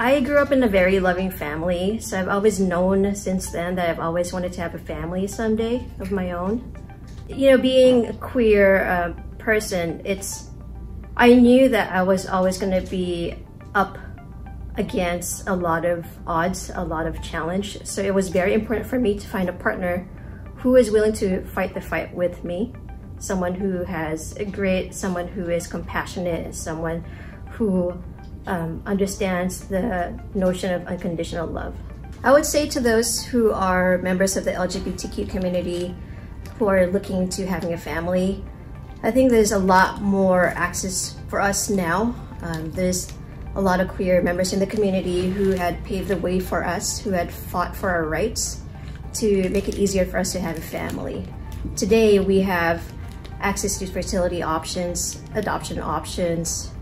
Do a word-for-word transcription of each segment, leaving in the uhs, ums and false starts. I grew up in a very loving family, so I've always known since then that I've always wanted to have a family someday of my own. You know, being a queer uh, person, it's, I knew that I was always going to be up against a lot of odds, a lot of challenge. So it was very important for me to find a partner who is willing to fight the fight with me. Someone who has a grit, someone who is compassionate, someone who Um, understands the notion of unconditional love. I would say to those who are members of the L G B T Q community who are looking to having a family, I think there's a lot more access for us now. Um, there's a lot of queer members in the community who had paved the way for us, who had fought for our rights to make it easier for us to have a family. Today we have access to fertility options, adoption options.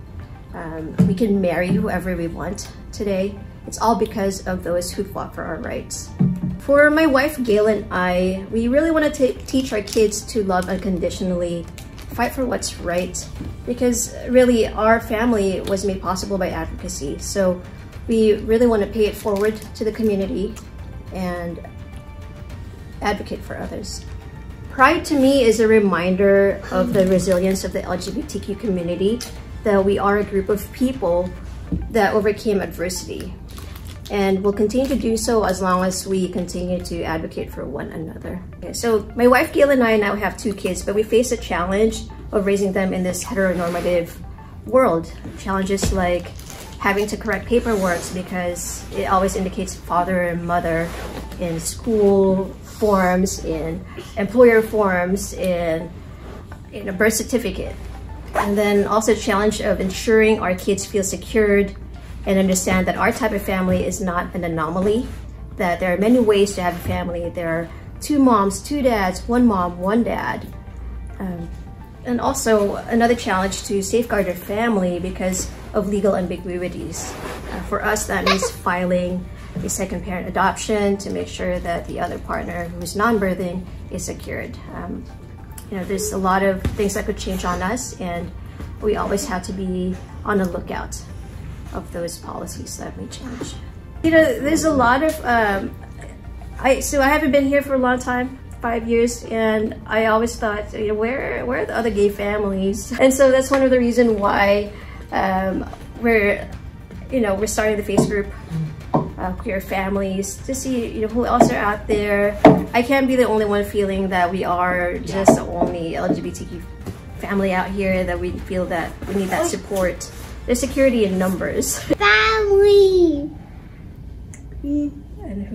Um, we can marry whoever we want today. It's all because of those who fought for our rights. For my wife, Gail, and I, we really want to teach our kids to love unconditionally, fight for what's right, because really our family was made possible by advocacy. So we really want to pay it forward to the community and advocate for others. Pride to me is a reminder of the resilience of the L G B T Q community, that we are a group of people that overcame adversity and will continue to do so as long as we continue to advocate for one another. Okay, so my wife Gail and I now have two kids, but we face a challenge of raising them in this heteronormative world. Challenges like having to correct paperwork because it always indicates father and mother in school forms, in employer forms, in, in a birth certificate. And then also the challenge of ensuring our kids feel secured and understand that our type of family is not an anomaly, that there are many ways to have a family. There are two moms, two dads, one mom, one dad. Um, and also another challenge to safeguard our family because of legal ambiguities. Uh, for us, that means filing a second parent adoption to make sure that the other partner who's non-birthing is secured. Um, You know, there's a lot of things that could change on us, and we always have to be on the lookout of those policies that may change. You know, there's a lot of, um, I so I haven't been here for a long time, five years, and I always thought, you know, where, where are the other gay families? And so that's one of the reasons why um, we're, you know, we're starting the face group. Uh, queer families, to see, you know, who else are out there. I can't be the only one feeling that we are just the only L G B T Q family out here, that we feel that we need that support. There's security in numbers. Family! And who